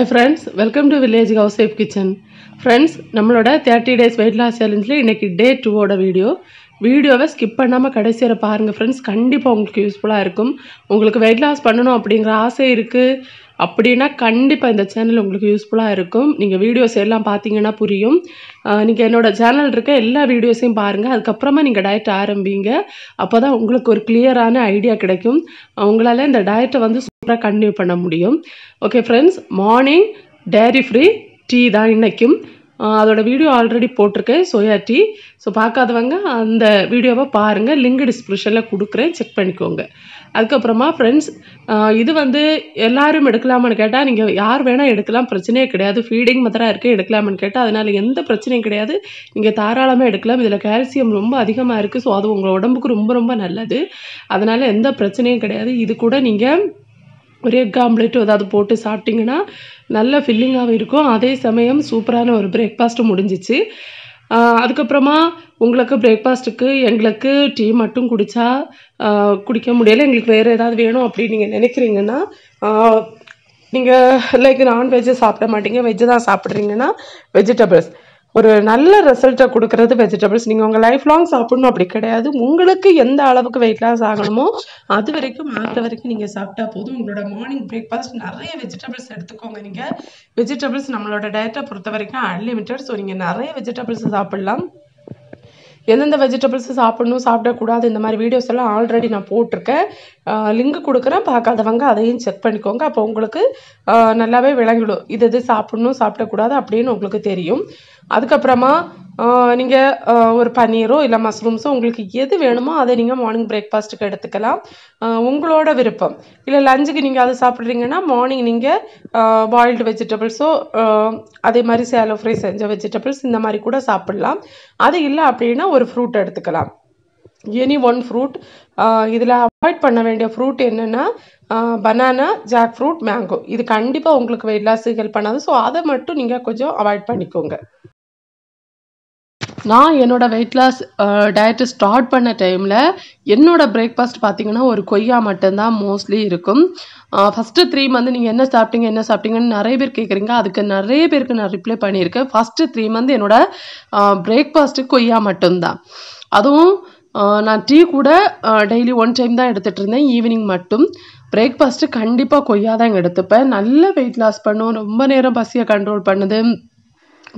Hi friends, welcome to Village House wife kitchen. Friends, nammoda 30 days weight loss challenge la iniki day 2 oda video va skip pannama kadaisiyara paarenga friends, kandipa ungalku useful ah irukum. Ungalku weight loss pannanum appadingra aasai irukku appadina kandipa indha channel ungalku useful ah irukum. Neenga videos ellam paathinga puriyum. Neenga enoda channel irukka ella videos um paarenga adukapparama neenga diet aarambinga appoda ungalku or clear ana idea kedaikum. Ungalala indha diet vandu continue பண்ண முடியும். Okay friends, morning dairy free tea தான் இன்னைக்கும். அதோட video already போட்டுருக்கேன் soya tea. So பார்க்காதவங்க அந்த வீடியோவை பாருங்க. லிங்க் டிஸ்கிரிப்ஷன்ல கொடுக்கிறேன், செக் பண்ணிக்கோங்க. அதுக்கு அப்புறமா friends, இது வந்து எல்லாரும் எடுக்கலாம்னு கேட்டா நீங்க யார் வேணா எடுக்கலாம், பிரச்சனையே கிடையாது. ஃபீடிங் மதரா இருக்கு எடுக்கலாம்னு கேட்டா அதனால எந்த பிரச்சனையும் கிடையாது. நீங்க தாராளமா எடுக்கலாம். இதுல கால்சியம் ரொம்ப அதிகமா இருக்கு. சோ அது உங்க உடம்புக்கு ரொம்ப ரொம்ப நல்லது. அதனால எந்த பிரச்சனையும் கிடையாது. இது கூட நீங்க ஒரே காம்ப்ளேட் ஏதாவது போட்டு சாப்பிட்டீங்கன்னா நல்ல ஃபில்லிங்காவே இருக்கும். அதே சமயம் சூப்பரான ஒரு பிரேக்பாஸ்ட் முடிஞ்சிச்சு. அதுக்கு அப்புறமா உங்களுக்கு பிரேக்பாஸ்ட்க்கு எங்களுக்கு டீ மட்டும் குடிச்சா குடிக்க முடியல, உங்களுக்கு வேற ஏதாவது வேணும் அப்படி நீங்க நினைக்கிறீங்கன்னா, நீங்க லைக் நான் வெஜ் சாப்பிட மாட்டீங்க, வெஜ் தான் சாப்பிடுறீங்கன்னா வெஜிடபிள்ஸ் ஒரு நல்ல ரிசல்ட்டை கொடுக்கிறது. வெஜிடபிள்ஸ் நீங்க உங்க லைஃப் லாங் சாப்பிடணும் அப்படி கிடையாது. உங்களுக்கு எந்த அளவுக்கு weight loss ஆகணுமோ அது வரைக்கும் மாத்த வரைக்கும் நீங்க சாப்பிட்டா போதும். உங்களோட மார்னிங் பிரேக்பாஸ்ட் நிறைய வெஜிடபிள்ஸ் எடுத்துக்கோங்க. நீங்க வெஜிடபிள்ஸ் நம்மளோட டயட்டை பொறுத்த வரைக்கும் அன்லிமிட்டட். ஸோ நீங்க நிறைய வெஜிடபிள்ஸ் சாப்பிடலாம். எந்தெந்த வெஜிடபிள்ஸ் சாப்பிடணும் சாப்பிடக்கூடாது இந்த மாதிரி வீடியோஸ் எல்லாம் ஆல்ரெடி நான் போட்டிருக்கேன், லிங்க் கொடுக்குறேன். பார்க்காதவங்க அதையும் செக் பண்ணிக்கோங்க. அப்போ உங்களுக்கு நல்லாவே விளங்கிடும் இது எது சாப்பிடணும் சாப்பிடக்கூடாது அப்படின்னு உங்களுக்கு தெரியும். அதுக்கப்புறமா நீங்கள் ஒரு பன்னீரோ இல்லை மஸ்ரூம்ஸோ உங்களுக்கு எது வேணுமோ அதை நீங்கள் மார்னிங் பிரேக்ஃபாஸ்ட்டுக்கு எடுத்துக்கலாம், உங்களோட விருப்பம். இல்லை லஞ்சுக்கு நீங்கள் அதை சாப்பிட்றீங்கன்னா மார்னிங் நீங்கள் பாயில்டு வெஜிடபிள்ஸோ அதே மாதிரி சேலோ ஃப்ரை செஞ்ச வெஜிடபிள்ஸ் இந்த மாதிரி கூட சாப்பிட்லாம். அது இல்லை அப்படின்னா ஒரு ஃப்ரூட் எடுத்துக்கலாம், எனி ஒன் ஃப்ரூட். இதில் அவாய்ட் பண்ண வேண்டிய ஃப்ரூட் என்னென்னா பனானா, ஜாக் ஃப்ரூட், மேங்கோ. இது கண்டிப்பாக உங்களுக்கு weight loss ஹெல்ப் பண்ணாது. ஸோ அதை மட்டும் நீங்கள் கொஞ்சம் அவாய்ட் பண்ணிக்கோங்க. நான் என்னோட weight loss டயட் ஸ்டார்ட் பண்ண டைமில் என்னோட பிரேக்ஃபாஸ்ட் பார்த்தீங்கன்னா ஒரு கொய்யா மட்டும்தான் மோஸ்ட்லி இருக்கும். ஃபஸ்ட்டு 3 மந்த் நீங்கள் என்ன சாப்பிட்டீங்க என்ன சாப்பிட்டீங்கன்னு நிறைய பேர் கேட்குறீங்க. அதுக்கு நிறைய பேருக்கு நான் ரிப்ளை பண்ணியிருக்கேன். ஃபஸ்ட்டு 3 மந்த் என்னோட பிரேக்ஃபாஸ்ட்டு கொய்யா மட்டும்தான். அதுவும் நான் டீ கூட டெய்லி 1 டைம் தான் எடுத்துகிட்டு இருந்தேன், ஈவினிங் மட்டும். பிரேக்ஃபாஸ்ட்டு கண்டிப்பாக கொய்யா தான் எடுத்துப்பேன். நல்ல வெயிட் லாஸ் பண்ணும், ரொம்ப நேரம் பசியை கண்ட்ரோல் பண்ணுது,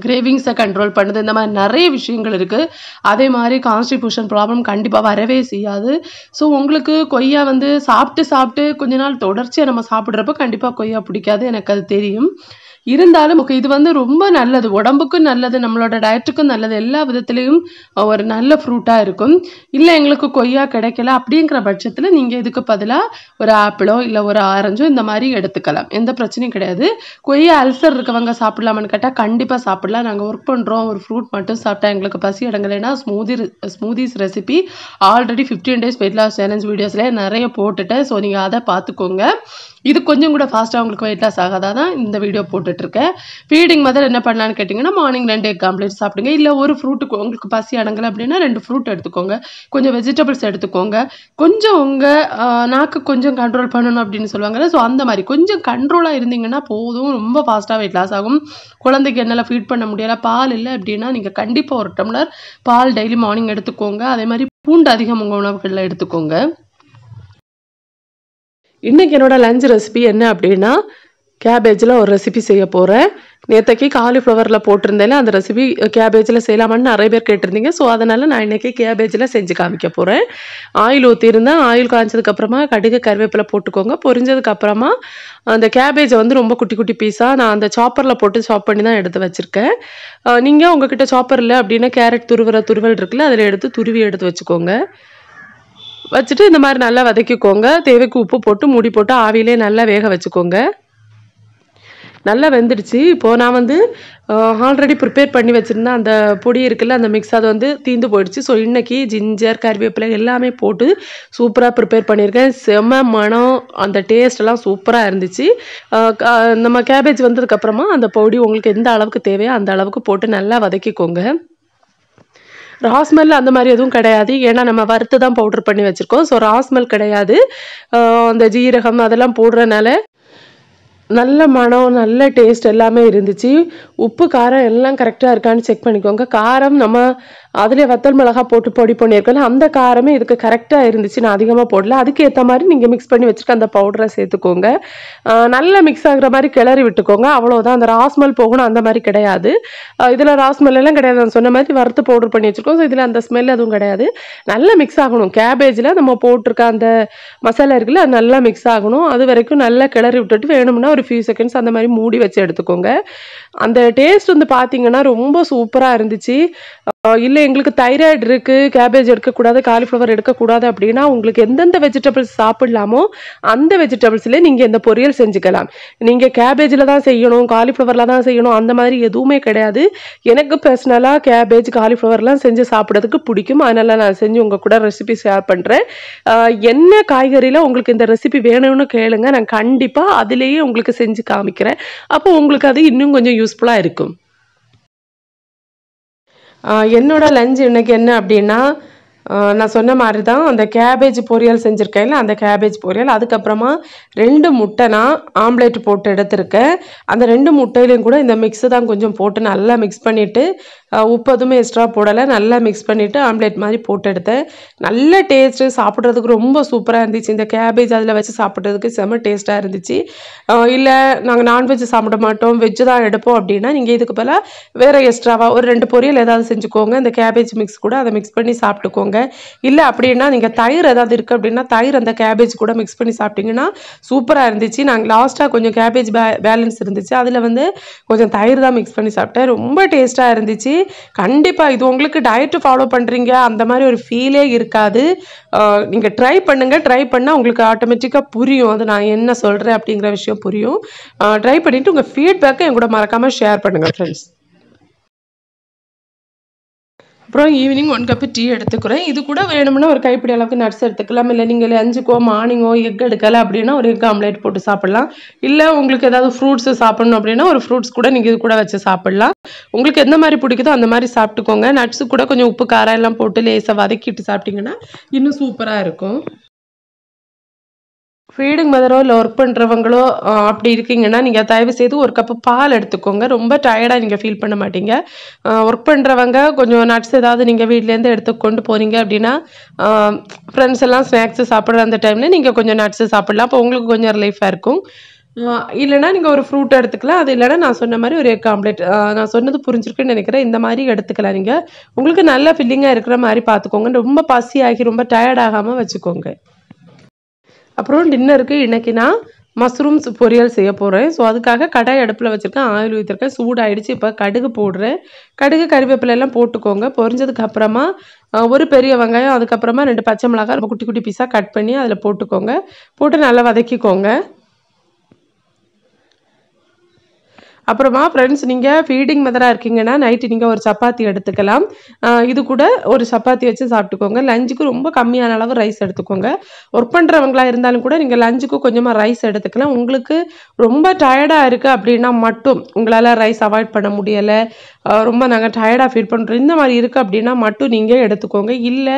கிரேவிங்ஸை கண்ட்ரோல் பண்ணுது, இந்த மாதிரி நிறைய விஷயங்கள் இருக்குது. அதே மாதிரி கான்ஸ்டிபியூஷன் ப்ராப்ளம் கண்டிப்பாக வரவே செய்யாது. ஸோ உங்களுக்கு கொய்யா வந்து சாப்பிட்டு சாப்பிட்டு கொஞ்ச நாள் தொடர்ச்சியாக நம்ம சாப்பிட்றப்போ கண்டிப்பாக கொய்யா பிடிக்காது, எனக்கு அது தெரியும். இருந்தாலும் இது வந்து ரொம்ப நல்லது, உடம்புக்கும் நல்லது, நம்மளோட டயட்டுக்கும் நல்லது, எல்லா விதத்துலேயும் ஒரு நல்ல ஃப்ரூட்டாக இருக்கும். இல்லை எங்களுக்கு கொய்யா கிடைக்கல அப்படிங்கிற பட்சத்தில் நீங்கள் இதுக்கு பதிலாக ஒரு ஆப்பிளோ இல்லை ஒரு ஆரஞ்சோ இந்த மாதிரி எடுத்துக்கலாம், எந்த பிரச்சனையும் கிடையாது. கொய்யா அல்சர் இருக்கவங்க சாப்பிடலாமான்னு கேட்டால் கண்டிப்பாக சாப்பிடலாம். நாங்கள் ஒர்க் பண்ணுறோம், ஒரு ஃப்ரூட் மட்டும் சாப்பிட்டா எங்களுக்கு பசி அடங்கலைன்னா smoothies recipe already 15 days weight loss challenge வீடியோஸ்லேயே நிறைய போட்டுட்டேன். ஸோ நீங்கள் அதை பார்த்துக்கோங்க. இது கொஞ்சம் கூட ஃபாஸ்ட்டாக உங்களுக்கு weight loss ஆகாதான் இந்த வீடியோ போட்டுட்ருக்கேன். ஃபீடிங் மதர் என்ன பண்ணலான்னு கேட்டிங்கன்னா மார்னிங் 2 egg omelette சாப்பிடுங்க. இல்லை ஒரு ஃப்ரூட்டுக்கு உங்களுக்கு பசி அடங்கலை அப்படின்னா 2 ஃப்ரூட் எடுத்துக்கோங்க, கொஞ்சம் வெஜிடபிள்ஸ் எடுத்துக்கோங்க. கொஞ்சம் உங்கள் நாக்கு கொஞ்சம் கண்ட்ரோல் பண்ணணும் அப்படின்னு சொல்லுவாங்கல்ல, ஸோ அந்த மாதிரி கொஞ்சம் கண்ட்ரோலாக இருந்தீங்கன்னா போதும், ரொம்ப ஃபாஸ்ட்டாக weight loss ஆகும். குழந்தைக்கு என்னால் ஃபீட் பண்ண முடியலை, பால் இல்லை அப்படின்னா நீங்கள் கண்டிப்பாக 1 டம்ளர் பால் டெய்லி மார்னிங் எடுத்துக்கோங்க. அதே மாதிரி பூண்டு அதிகம் உங்கள் உணவுகளில் எடுத்துக்கோங்க. இன்றைக்கி என்னோட லஞ்ச் ரெசிபி என்ன அப்படின்னா கேபேஜில் ஒரு ரெசிபி செய்ய போகிறேன். நேற்றைக்கு காலிஃப்ளவரில் போட்டிருந்தேன், அந்த ரெசிபி கேபேஜில் செய்யலாமான்னு நிறைய பேர் கேட்டிருந்தீங்க. ஸோ அதனால் நான் இன்றைக்கி கேபேஜில் செஞ்சு காமிக்க போகிறேன். ஆயில் ஊற்றிருந்தேன், ஆயில் காய்ச்சதுக்கப்புறமா கடுகு கருவேப்பிலை போட்டுக்கோங்க. பொரிஞ்சதுக்கப்புறமா அந்த கேபேஜை வந்து ரொம்ப குட்டி குட்டி பீஸாக நான் அந்த சாப்பரில் போட்டு சாப் பண்ணி தான் எடுத்து வச்சுருக்கேன். நீங்கள் உங்ககிட்ட சாப்பர் இல்லை அப்படின்னா கேரட் துருவுற துருவல் இருக்குல்ல அதில் எடுத்து துருவி எடுத்து வச்சுக்கோங்க. வச்சுட்டு இந்த மாதிரி நல்லா வதக்கிக்கோங்க. தேவைக்கு உப்பு போட்டு மூடி போட்டு ஆவிலே நல்லா வேக வச்சுக்கோங்க. நல்லா வெந்துடுச்சு. இப்போது நான் வந்து ஆல்ரெடி ப்ரிப்பேர் பண்ணி வச்சுருந்தேன் அந்த பொடி இருக்குல்ல அந்த மிக்ஸ், அது வந்து தீந்து போயிடுச்சு. ஸோ இன்றைக்கி ஜிஞ்சர் கறிவேப்பிலை எல்லாமே போட்டு சூப்பராக ப்ரிப்பேர் பண்ணியிருக்கேன். செம மனம், அந்த டேஸ்டெல்லாம் சூப்பராக இருந்துச்சு. நம்ம கேபேஜ் வந்ததுக்கப்புறமா அந்த பொடி உங்களுக்கு எந்த அளவுக்கு தேவையோ அந்த அளவுக்கு போட்டு நல்லா வதக்கிக்கோங்க. ராஸ்மெல் அந்த மாதிரி எதுவும் கிடையாது, ஏன்னா நம்ம வறுத்து தான் பவுடர் பண்ணி வச்சுருக்கோம். ஸோ ராஸ்மெல் கிடையாது. அந்த ஜீரகம் அதெல்லாம் போடுறதுனால நல்ல மணம் நல்ல டேஸ்ட் எல்லாமே இருந்துச்சு உப்பு காரம் எல்லாம் கரெக்ட்டா இருக்கான்னு செக் பண்ணிக்கோங்க காரம் நம்ம அதுல வத்தல் மிளகாய் போட்டு பொடி பண்ணிருக்கோம்ல அந்த காரமே இதுக்கு கரெக்ட்டா இருந்துச்சு நான் அதிகமா போடல அதுக்கு ஏத்த மாதிரி நீங்க mix பண்ணி வெச்சிருக்க அந்த பவுடரை சேர்த்துக்கோங்க நல்லா mix ஆகுற மாதிரி கிளறி விட்டுக்கோங்க அவ்வளவுதான் அந்த ரா ஸ்மெல் போகணும் அந்த மாதிரி கிடையாது இதல ரா ஸ்மெல் எல்லாம் கிடையாது நான் சொன்ன மாதிரி வறுத்து பவுடர் பண்ணி வெச்சிருக்கோம் சோ இதல அந்த ஸ்மெல் அதுவும் கிடையாது நல்லா mix ஆகணும் கேபேஜ்ல நம்ம போட்டுருக்க அந்த மசாலா இருக்குல நல்லா mix ஆகணும் அது வரைக்கும் நல்லா கிளறி விட்டுட்டு வேணும்னா ஒரு few seconds அந்த மாதிரி மூடி வச்சு எடுத்துக்கோங்க அந்த டேஸ்ட் வந்து பாத்தீங்கன்னா ரொம்ப சூப்பரா இருந்துச்சு இல்ல உங்களுக்கு தைராய்டு இருக்கு கேபேஜ் எடுக்க கூடாது காலிஃப்ளவர் எடுக்க கூடாது அப்படினா உங்களுக்கு எந்தெந்த வெஜிடபிள்ஸ் சாப்பிடலாமோ அந்த வெஜிடபிள்ஸ்ல நீங்க இந்த பொரியல் செஞ்சுக்கலாம் நீங்க கேபேஜ்ல தான் செய்யணும் காலிஃப்ளவர்ல தான் செய்யணும் அந்த மாதிரி எதுவுமே கிடையாது எனக்கு पर्सनலா கேபேஜ் காலிஃப்ளவர்லாம் செஞ்சு சாப்பிடுறதுக்கு பிடிக்கும் அதனால நான் செஞ்சு உங்க கூட ரெசிபி ஷேர் பண்றேன் என்ன காய்கறில உங்களுக்கு இந்த ரெசிபி வேணும்னு கேளுங்க நான் கண்டிப்பா அதுலயே உங்களுக்கு செஞ்சு காமிக்கிறேன் அப்போ உங்களுக்கு அது இன்னும் கொஞ்சம் யூஸ்புல்லா இருக்கும் என்னோட லஞ்ச் இன்னைக்கு என்ன அப்படினா நான் சொன்ன மாதிரி தான் அந்த கேபேஜ் பொரியல் செஞ்சிருக்கேன் அந்த கேபேஜ் பொரியல் அதுக்கு அப்புறமா 2 முட்டை நான் ஆம்லெட் போட்டு எடுத்துர்க்கேன் அந்த 2 முட்டையிலயும் கூட இந்த mix தான் கொஞ்சம் போட்டு நல்லா mix பண்ணிட்டு உப்பதுமே எக்ஸ்ட்ரா போடல நல்லா mix பண்ணிட்டு ஆம்லெட் மாதிரி போட்டு எடுத்தேன் நல்ல டேஸ்ட் சாப்பிடுறதுக்கு ரொம்ப சூப்பரா இருந்துச்சு இந்த கேபேஜ் அதுல வச்சு சாப்பிடுறதுக்கு செம டேஸ்டா இருந்துச்சு இல்ல நாங்க நான் வெஜ் சாப்பிட மாட்டோம் வெஜ் தான் எடுப்போம் அப்படினா நீங்க இதுக்கு பல வேற எக்ஸ்ட்ராவா ஒரு 2 பொரியல் ஏதாவது செஞ்சுக்கோங்க இந்த கேபேஜ் mix கூட அத mix பண்ணி சாப்பிடுங்க இல்ல அப்படினா நீங்க தயிர் ஏதாவது இருக்கு அப்படினா தயிர் அந்த கேபேஜ் கூட mix பண்ணி சாப்பிட்டீங்கனா சூப்பரா இருந்துச்சு நான் லாஸ்டா கொஞ்சம் கேபேஜ் பேலன்ஸ் இருந்துச்சு அதுல வந்து கொஞ்சம் தயிர் தான் mix பண்ணி சாப்பிட்டேன் ரொம்ப டேஸ்டா இருந்துச்சு கண்டிப்பா இது உங்களுக்கு டயட் ஃபாலோ பண்றீங்க அந்த மாதிரி ஒரு ஃபீலே இருக்காது நீங்க ட்ரை பண்ணா உங்களுக்கு ஆட்டோமேட்டிக்கா புரியும் அது நான் என்ன சொல்றேன் அப்படிங்கற விஷயம் புரியும் ட்ரை பண்ணிட்டு உங்க ஃபீட்பேக்க என்கூட மறக்காம ஷேர் பண்ணுங்க फ्रेंड्स அப்புறம் ஈவினிங் 1 கப் டீ எடுத்துக்கறேன் இது கூட வேணும்னா ஒரு கைப்பிடி அளவுக்கு நட்ஸ் எடுத்துக்கலாம் இல்ல நீங்க லஞ்சுக்கோ மார்னிங்கோ எக் எடுக்கல அப்படினா ஒரு எக் ஆம்லெட் போட்டு சாப்பிடலாம் இல்ல உங்களுக்கு ஏதாவது ஃப்ரூட்ஸ் சாப்பிடணும் அப்படினா ஒரு ஃப்ரூட்ஸ் கூட நீங்க இது கூட வச்சு சாப்பிடலாம் உங்களுக்கு என்ன மாதிரி பிடிக்குதோ அந்த மாதிரி சாப்பிட்டுக்கோங்க நட்ஸ் கூட கொஞ்சம் உப்பு காரம் எல்லாம் போட்டு லேசா வதக்கிட்டு சாப்பிட்டீங்கனா இன்னும் சூப்பரா இருக்கும் Feeding mother or work பண்றவங்களோ அப்படி இருக்கீங்கனா நீங்க தயவு செய்து ஒரு கப் பால் எடுத்துக்கோங்க ரொம்ப டயர்டா நீங்க ஃபீல் பண்ண மாட்டீங்க work பண்றவங்க கொஞ்சம் நட்ஸ் ஏதாவது நீங்க வீட்ல இருந்து எடுத்து கொண்டு போறீங்க அப்படினா फ्रेंड्स எல்லாம் ஸ்நாக்ஸ் சாப்பிடுற அந்த டைம்ல நீங்க கொஞ்சம் நட்ஸ் சாப்பிடலாம் அப்ப உங்களுக்கு கொஞ்சம் ரிலீஃபா இருக்கும் இல்லனா நீங்க ஒரு ஃப்ரூட் எடுத்துக்கலாம் அது இல்லனா நான் சொன்ன மாதிரி ஒரு காம்ப்ளீட் நான் சொன்னது புரிஞ்சிருக்குன்னு நினைக்கிறேன் இந்த மாதிரி எடுத்துக்கலாம் நீங்க உங்களுக்கு நல்ல ஃபீலிங்கா இருக்குற மாதிரி பாத்துக்கோங்க ரொம்ப பசியாகி ரொம்ப டயர்ட் ஆகாம வெச்சுக்கோங்க அப்புறம் டின்னருக்கு இன்னைக்கு நான் மஷ்ரூம்ஸ் பொரியல் செய்ய போறேன் சோ அதுக்காக கடாய் அடுப்புல வச்சிருக்கேன் ஆயில் ஊத்திட்டேன் சூடாயிடுச்சு இப்ப கடுகு போடுறேன் கடுகு கறிவேப்பிலை எல்லாம் போட்டுக்கோங்க பொரிஞ்சதுக்கு அப்புறமா ஒரு பெரிய வெங்காயம் அதுக்கு அப்புறமா 2 பச்சை மிளகாய் ரொம்ப குட்டி குட்டி பீஸா கட் பண்ணி அதல போட்டுக்கோங்க போட்டு நல்லா வதக்கிக்கோங்க அப்புறமா फ्रेंड्स நீங்க ஃபீடிங் மதரா இருக்கீங்கனா நைட் நீங்க ஒரு சப்பாத்தி எடுத்துக்கலாம் இது கூட ஒரு சப்பாத்தி வச்சு சாப்பிட்டுக்கோங்க லஞ்சுக்கு ரொம்ப கம்மியான அளவு ரைஸ் எடுத்துக்கோங்க வர்க் பண்றவங்களா இருந்தாலும் கூட நீங்க லஞ்சுக்கு கொஞ்சமா ரைஸ் எடுத்துக்கலாம் உங்களுக்கு ரொம்ப டயர்டா இருக்கு அப்படினா மட்டும் உங்களால ரைஸ் அவாய்ட் பண்ண முடியல ரொம்ப நாங்க டயர்டா ஃபீல் பண்றோம் இந்த மாதிரி இருக்கு அப்படினா மட்டும் நீங்க எடுத்துக்கோங்க இல்ல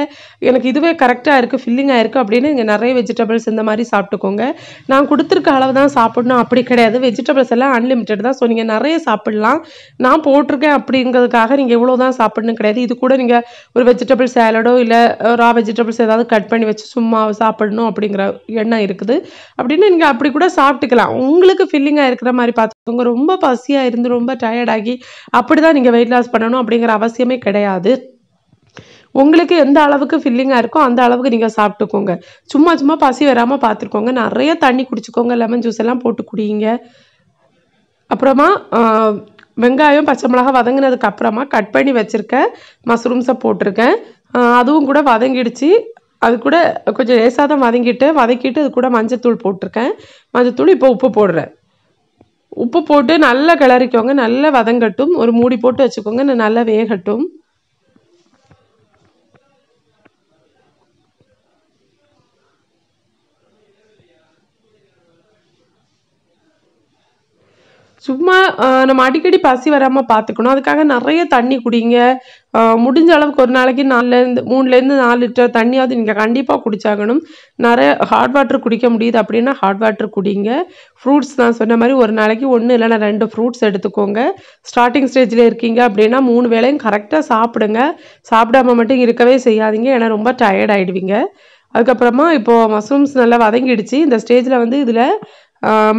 எனக்கு இதுவே கரெக்ட்டா இருக்கு ஃபில்லிங்கா இருக்கு அப்படினா நீங்க நிறைய வெஜிடபிள்ஸ் இந்த மாதிரி சாப்பிட்டுக்கோங்க நான் கொடுத்திருக்க அளவு தான் சாப்பிடணும் அப்படி கிடையாது வெஜிடபிள்ஸ் எல்லாம் அன்லிமிட்டட் தான் நீங்க நிறைய சாப்பிடலாம் நான் போட்டுர்க்கேன் அப்படிங்கிறதுக்காக நீங்க இவ்ளோ தான் சாப்பிடணும் கிடையாது இது கூட நீங்க ஒரு வெஜிடபிள் சாலடோ இல்ல ரா வெஜிடபிள்ஸ் ஏதாவது கட் பண்ணி வச்சு சும்மா சாப்பிடணும் அப்படிங்கற எண்ணம் இருக்குது அப்படினா நீங்க அப்படி கூட சாப்பிட்டுக்கலாம் உங்களுக்கு ஃபில்லிங்கா இருக்குற மாதிரி பாத்துக்கோங்க ரொம்ப பசியா இருந்து ரொம்ப டயர்ட் ஆகி அப்படி தான் நீங்க weight loss பண்ணனும் அப்படிங்கற அவசியமே கிடையாது உங்களுக்கு எந்த அளவுக்கு ஃபில்லிங்கா இருக்கோ அந்த அளவுக்கு நீங்க சாப்பிட்டுக்கோங்க சும்மா சும்மா பசி வராம பாத்துக்கோங்க நிறைய தண்ணி குடிச்சுக்கோங்க லெமன் ஜூஸ் எல்லாம் போட்டு குடிங்க அப்புறமா வெங்காயம் பச்சை மிளகாய் வதங்கினதுக்கு அப்புறமா கட் பண்ணி வச்சிருக்க மஷ்ரூம்ஸை போட்டுர்க்கேன் அதுவும் கூட வதங்கிடுச்சு அது கூட கொஞ்சம் லேசா தான் வதக்கிட்டு அது கூட மஞ்சள் தூள் போட்டுர்க்கேன் மஞ்சள் தூள் இப்போ உப்பு போடுறேன் உப்பு போட்டு நல்லா கிளறிக்கோங்க நல்லா வதங்கட்டும் ஒரு மூடி போட்டு வச்சுக்கோங்க நல்லா வேகட்டும் சும்மா நம்ம அடிக்கடி பசி வராம பாத்துக்கணும். அதுக்காக நிறைய தண்ணி குடிங்க. முடிஞ்ச அளவுக்கு ஒரு நாளைக்கு 3-4 லிட்டர் தண்ணியாவது நீங்க கண்டிப்பா குடிச்சாகணும். நிறைய ஹாட் வாட்டர் குடிக்க முடியுது அப்படினா ஹாட் வாட்டர் குடிங்க. ஃப்ரூட்ஸ் நான் சொன்ன மாதிரி ஒரு நாளைக்கு 1 இல்லனா 2 ஃப்ரூட்ஸ் எடுத்துக்கோங்க. ஸ்டார்டிங் ஸ்டேஜ்ல இருக்கீங்க அப்படினா 3 வேளையும் கரெக்ட்டா சாப்பிடுங்க. சாப்பிடாம மட்டும் இருக்கவே செய்யாதீங்க. ஏனா ரொம்ப டயர்ட் ஆயிடுவீங்க. அதுக்கு அப்புறமா இப்போ மஸ்ரூம்ஸ் நல்லா வதங்கிடுச்சு. இந்த ஸ்டேஜ்ல வந்து இதுல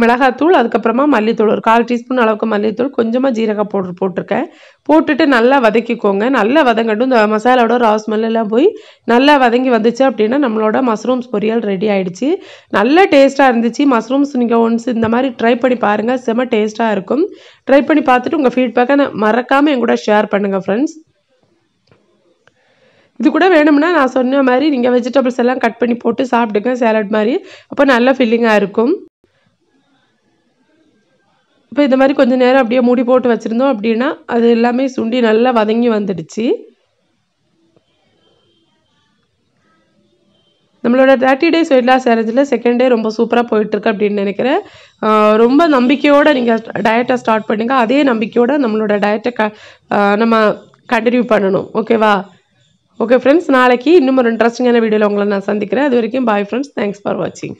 மிளகாத்தூள், அதுக்கு அப்புறமா மல்லித்தூள், ஒரு 1/4 டீஸ்பூன் அளவுக்கு மல்லித்தூள், கொஞ்சமா ஜீரக பவுடர் போட்டுருக்கேன். போட்டுட்டு நல்லா வதக்கிக்கோங்க. நல்லா வதங்கட்டும். இந்த மசாலாவோட ரா ஸ்மெல் எல்லாம் போய் நல்லா வதங்கி வந்துச்சு அப்படின்னா நம்மளோட மஸ்ரூம்ஸ் பொரியல் ரெடி ஆயிடுச்சு. நல்லா டேஸ்ட்டாக இருந்துச்சு. மஸ்ரூம்ஸ் நீங்கள் ஒன்ஸ் இந்த மாதிரி ட்ரை பண்ணி பாருங்கள். செம டேஸ்ட்டாக இருக்கும். ட்ரை பண்ணி பார்த்துட்டு உங்கள் ஃபீட்பேக்கை மறக்காமல் என் கூட ஷேர் பண்ணுங்கள் ஃப்ரெண்ட்ஸ். இது கூட வேணும்னா நான் சொன்ன மாதிரி நீங்கள் வெஜிடபிள்ஸ் எல்லாம் கட் பண்ணி போட்டு சாப்பிடுங்க சேலட் மாதிரி. அப்போ நல்லா ஃபில்லிங்காக இருக்கும். இப்போ இந்த மாதிரி கொஞ்சம் நேரம் அப்படியே மூடி போட்டு வச்சுருந்தோம் அப்படின்னா அது எல்லாமே சுண்டி நல்லா வதங்கி வந்துடுச்சு. நம்மளோட 30 days weight loss challenge-ல 2nd day ரொம்ப சூப்பராக போயிட்டுருக்கு அப்படின்னு நினைக்கிறேன். ரொம்ப நம்பிக்கையோடு நீங்கள் டயட்டை ஸ்டார்ட் பண்ணுங்க. அதே நம்பிக்கையோடு நம்மளோட டயட்டை நம்ம கண்டினியூ பண்ணணும். ஓகேவா? ஓகே ஃப்ரெண்ட்ஸ், நாளைக்கு இன்னும் ஒரு இன்ட்ரெஸ்டிங்கான வீடியோவில் உங்களை நான் சந்திக்கிறேன். அது வரைக்கும் பாய் ஃப்ரெண்ட்ஸ். தேங்க்ஸ் ஃபார் வாட்சிங்.